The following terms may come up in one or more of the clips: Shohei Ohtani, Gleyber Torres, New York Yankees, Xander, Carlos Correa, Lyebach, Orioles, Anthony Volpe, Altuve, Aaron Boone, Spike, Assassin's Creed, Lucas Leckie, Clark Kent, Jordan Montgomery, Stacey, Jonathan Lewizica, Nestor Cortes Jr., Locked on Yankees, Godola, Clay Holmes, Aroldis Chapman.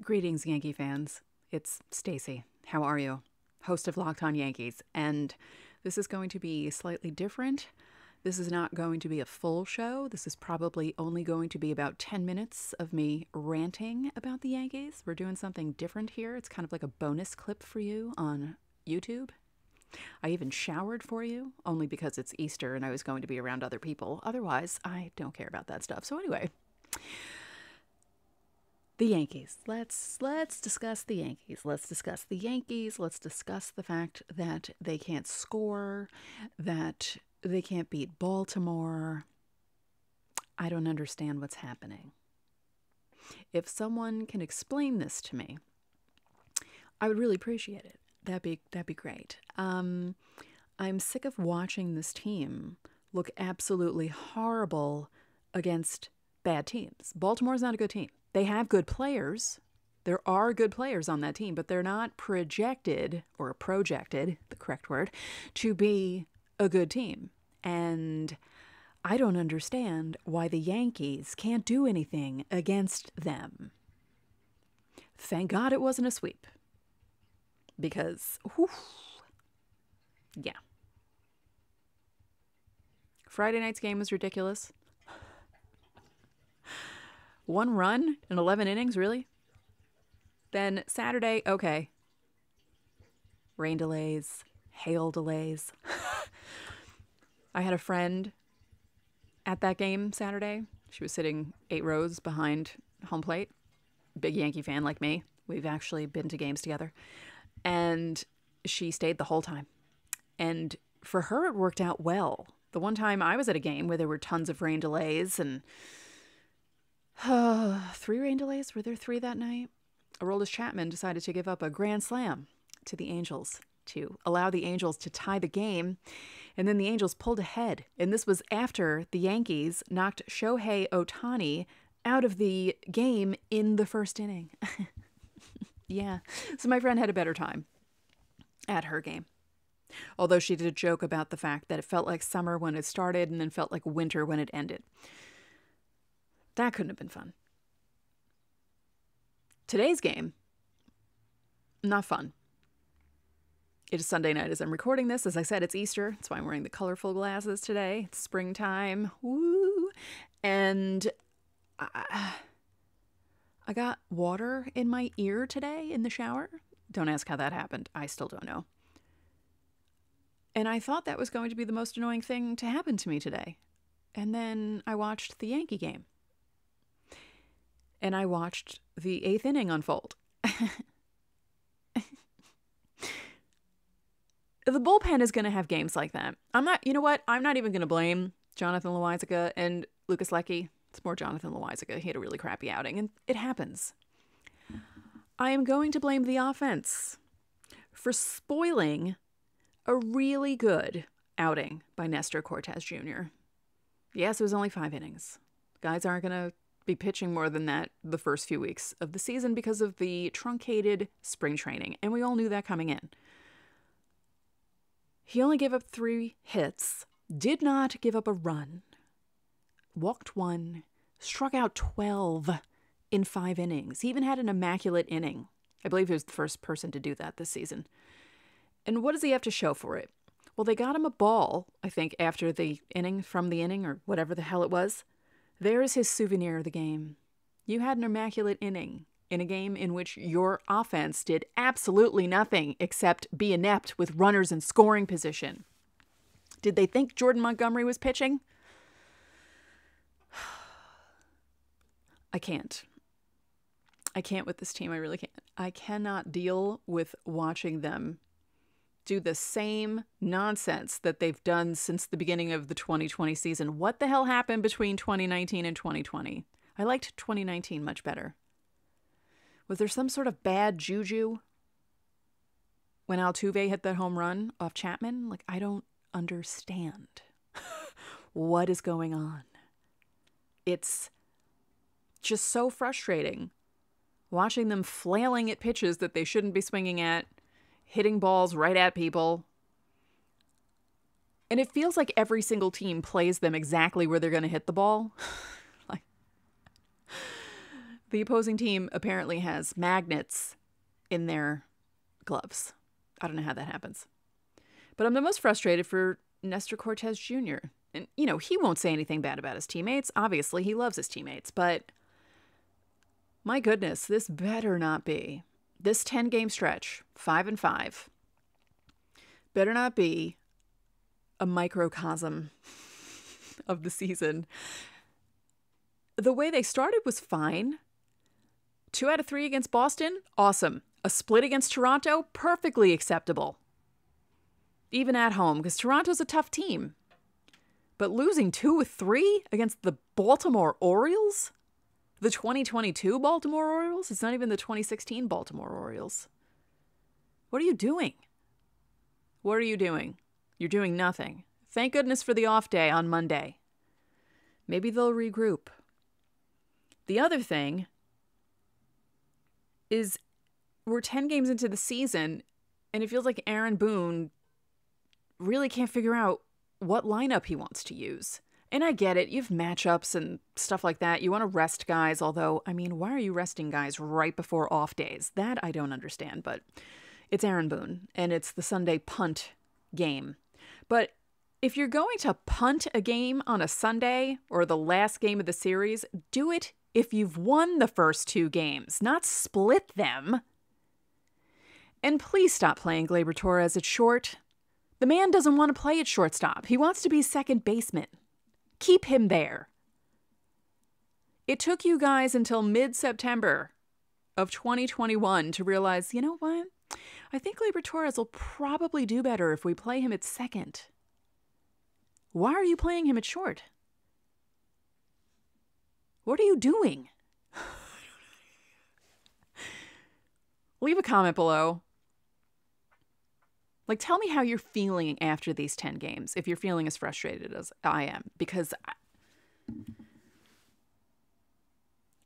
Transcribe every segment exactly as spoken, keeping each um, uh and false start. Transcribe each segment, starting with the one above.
Greetings, Yankee fans. It's Stacy. How are you? Host of Locked on Yankees. And this is going to be slightly different. This is not going to be a full show. This is probably only going to be about ten minutes of me ranting about the Yankees. We're doing something different here. It's kind of like a bonus clip for you on YouTube. I even showered for you, only because it's Easter and I was going to be around other people. Otherwise, I don't care about that stuff. So anyway, the Yankees. Let's let's discuss the Yankees. Let's discuss the Yankees. Let's discuss the fact that they can't score, that they can't beat Baltimore. I don't understand what's happening. If someone can explain this to me, I would really appreciate it. That'd be, that'd be great. Um, I'm sick of watching this team look absolutely horrible against bad teams. Baltimore's not a good team. They have good players. There are good players on that team, but they're not projected, or projected, the correct word, to be a good team. And I don't understand why the Yankees can't do anything against them. Thank God it wasn't a sweep. Because, whew, yeah. Friday night's game was ridiculous. One run in eleven innings, really? Then Saturday, okay. Rain delays, hail delays. I had a friend at that game Saturday. She was sitting eight rows behind home plate. Big Yankee fan like me. We've actually been to games together. And she stayed the whole time. And for her, it worked out well. The one time I was at a game where there were tons of rain delays and uh, three rain delays. Were there three that night? Aroldis Chapman decided to give up a grand slam to the Angels to allow the Angels to tie the game. And then the Angels pulled ahead. And this was after the Yankees knocked Shohei Ohtani out of the game in the first inning. Yeah, so my friend had a better time at her game. Although she did joke about the fact that it felt like summer when it started and then felt like winter when it ended. That couldn't have been fun. Today's game, not fun. It is Sunday night as I'm recording this. As I said, it's Easter. That's why I'm wearing the colorful glasses today. It's springtime. Woo! And I... I got water in my ear today in the shower. Don't ask how that happened. I still don't know. And I thought that was going to be the most annoying thing to happen to me today. And then I watched the Yankee game. And I watched the eighth inning unfold. The bullpen is going to have games like that. I'm not, you know what? I'm not even going to blame Jonathan Lewizica and Lucas Leckie. It's more Jonathan Lewizica. He had a really crappy outing, and it happens. I am going to blame the offense for spoiling a really good outing by Nestor Cortes Junior Yes, it was only five innings. Guys aren't going to be pitching more than that the first few weeks of the season because of the truncated spring training, and we all knew that coming in. He only gave up three hits, did not give up a run, walked one, struck out twelve in five innings. He even had an immaculate inning. I believe he was the first person to do that this season. And what does he have to show for it? Well, they got him a ball, I think, after the inning, from the inning, or whatever the hell it was. There is his souvenir of the game. You had an immaculate inning in a game in which your offense did absolutely nothing except be inept with runners in scoring position. Did they think Jordan Montgomery was pitching? I can't. I can't with this team. I really can't. I cannot deal with watching them do the same nonsense that they've done since the beginning of the twenty twenty season. What the hell happened between twenty nineteen and twenty twenty? I liked twenty nineteen much better. Was there some sort of bad juju when Altuve hit that home run off Chapman? Like, I don't understand what is going on. It's just so frustrating watching them flailing at pitches that they shouldn't be swinging at, hitting balls right at people. And it feels like every single team plays them exactly where they're going to hit the ball. Like, The opposing team apparently has magnets in their gloves. I don't know how that happens. But I'm the most frustrated for Nestor Cortes Junior And, you know, he won't say anything bad about his teammates. Obviously, he loves his teammates. But, my goodness, this better not be. This ten-game stretch, five and five, better not be a microcosm of the season. The way they started was fine. Two out of three against Boston, awesome. A split against Toronto, perfectly acceptable. Even at home, because Toronto's a tough team. But losing two of three against the Baltimore Orioles? The twenty twenty-two Baltimore Orioles? It's not even the twenty sixteen Baltimore Orioles. What are you doing? What are you doing? You're doing nothing. Thank goodness for the off day on Monday. Maybe they'll regroup. The other thing is we're ten games into the season, and it feels like Aaron Boone really can't figure out what lineup he wants to use. And I get it. You have matchups and stuff like that. You want to rest guys, although, I mean, why are you resting guys right before off days? That I don't understand, but it's Aaron Boone, and it's the Sunday punt game. But if you're going to punt a game on a Sunday or the last game of the series, do it if you've won the first two games, not split them. And please stop playing Gleyber Torres at short. The man doesn't want to play at shortstop. He wants to be second baseman. Keep him there. It took you guys until mid-September of twenty twenty-one to realize, you know what? I think Gleyber Torres will probably do better if we play him at second. Why are you playing him at short? What are you doing? Leave a comment below. Like, tell me how you're feeling after these ten games, if you're feeling as frustrated as I am, because... I...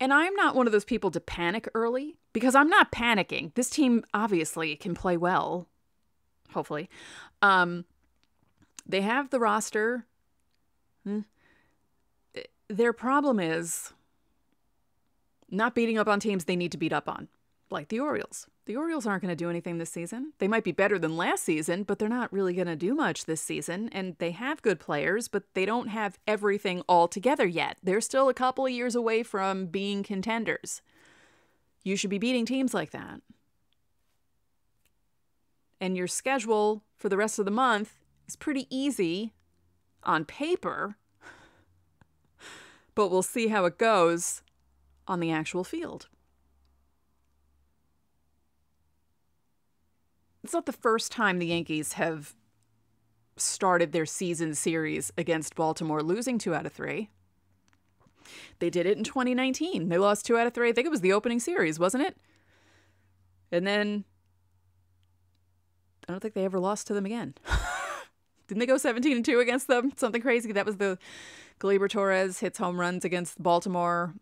And I'm not one of those people to panic early, because I'm not panicking. This team, obviously, can play well, hopefully. Um, they have the roster. Hmm. Their problem is not beating up on teams they need to beat up on, like the Orioles. The Orioles aren't going to do anything this season. They might be better than last season, but they're not really going to do much this season. And they have good players, but they don't have everything all together yet. They're still a couple of years away from being contenders. You should be beating teams like that. And your schedule for the rest of the month is pretty easy on paper, but we'll see how it goes on the actual field. It's not the first time the Yankees have started their season series against Baltimore losing two out of three. They did it in twenty nineteen. They lost two out of three. I think it was the opening series, wasn't it? And then I don't think they ever lost to them again. Didn't they go seventeen and two against them? Something crazy. That was the Gleyber Torres hits home runs against Baltimore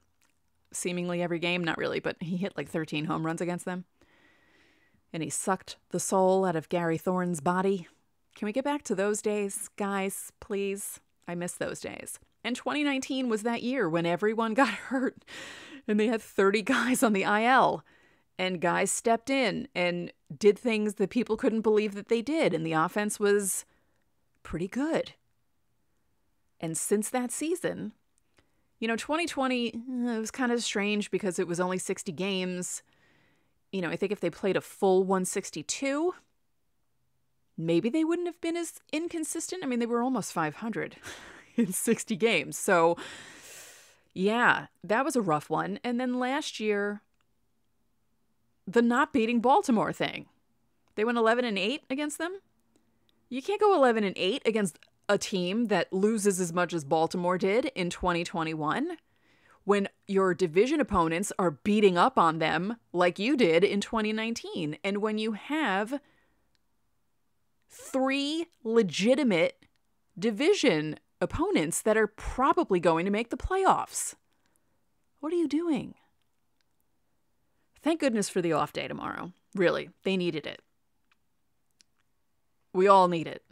seemingly every game. Not really, but he hit like thirteen home runs against them. And he sucked the soul out of Gary Thorne's body. Can we get back to those days, guys, please? I miss those days. And twenty nineteen was that year when everyone got hurt and they had thirty guys on the I L. And guys stepped in and did things that people couldn't believe that they did. And the offense was pretty good. And since that season, you know, twenty twenty, it was kind of strange because it was only sixty games. You know, I think if they played a full one sixty-two, maybe they wouldn't have been as inconsistent. I mean, they were almost five hundred in sixty games. So, yeah, that was a rough one. And then last year, the not beating Baltimore thing. They went eleven and eight against them. You can't go eleven and eight against a team that loses as much as Baltimore did in twenty twenty-one. When your division opponents are beating up on them like you did in twenty nineteen, and when you have three legitimate division opponents that are probably going to make the playoffs. What are you doing? Thank goodness for the off day tomorrow. Really, they needed it. We all need it.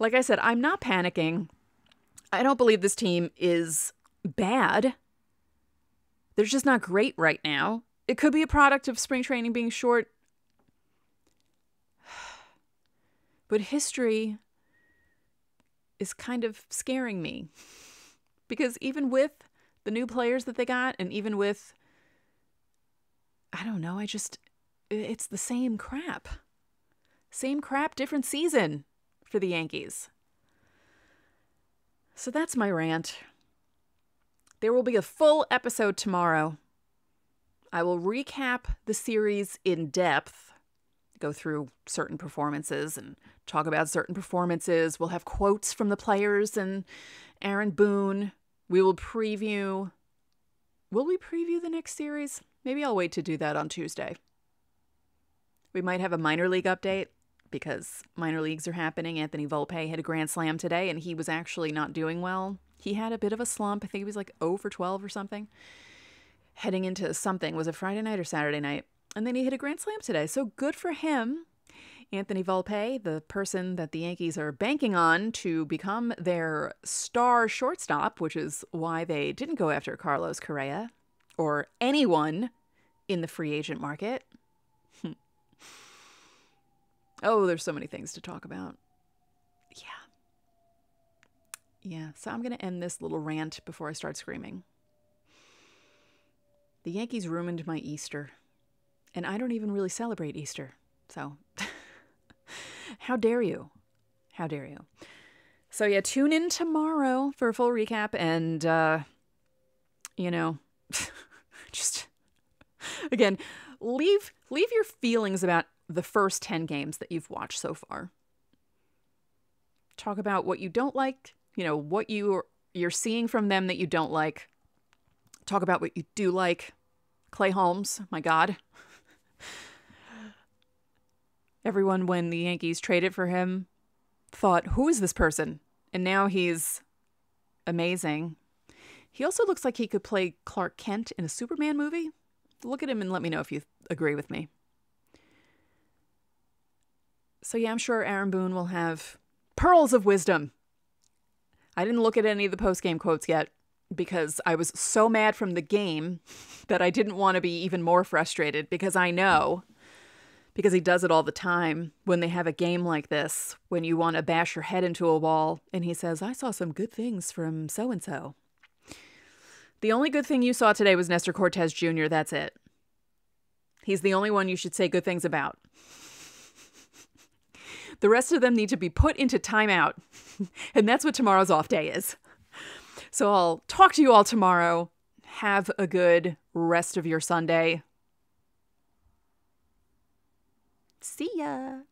Like I said, I'm not panicking. I don't believe this team is bad. They're just not great right now. It could be a product of spring training being short. But history is kind of scaring me. Because even with the new players that they got, and even with, I don't know, I just, it's the same crap. Same crap, different season for the Yankees. So that's my rant. There will be a full episode tomorrow. I will recap the series in depth, go through certain performances and talk about certain performances. We'll have quotes from the players and Aaron Boone. We will preview. Will we preview the next series? Maybe I'll wait to do that on Tuesday. We might have a minor league update because minor leagues are happening. Anthony Volpe had a grand slam today, and he was actually not doing well. He had a bit of a slump. I think he was like oh for twelve or something. Heading into something, was it Friday night or Saturday night? And then he hit a grand slam today. So good for him. Anthony Volpe, the person that the Yankees are banking on to become their star shortstop, which is why they didn't go after Carlos Correa or anyone in the free agent market. Oh, there's so many things to talk about. Yeah. Yeah, so I'm going to end this little rant before I start screaming. The Yankees ruined my Easter, and I don't even really celebrate Easter, so how dare you? How dare you? So yeah, tune in tomorrow for a full recap, and, uh, you know, just, again, leave leave your feelings about the first ten games that you've watched so far. Talk about what you don't like, you know, what you're, you're seeing from them that you don't like. Talk about what you do like. Clay Holmes, my God. Everyone, when the Yankees traded for him, thought, who is this person? And now he's amazing. He also looks like he could play Clark Kent in a Superman movie. Look at him and let me know if you agree with me. So yeah, I'm sure Aaron Boone will have pearls of wisdom. I didn't look at any of the post-game quotes yet, because I was so mad from the game that I didn't want to be even more frustrated, because I know, because he does it all the time, when they have a game like this, when you want to bash your head into a wall, and he says, I saw some good things from so-and-so. The only good thing you saw today was Nestor Cortes Junior That's it. He's the only one you should say good things about. The rest of them need to be put into timeout, and that's what tomorrow's off day is. So I'll talk to you all tomorrow. Have a good rest of your Sunday. See ya.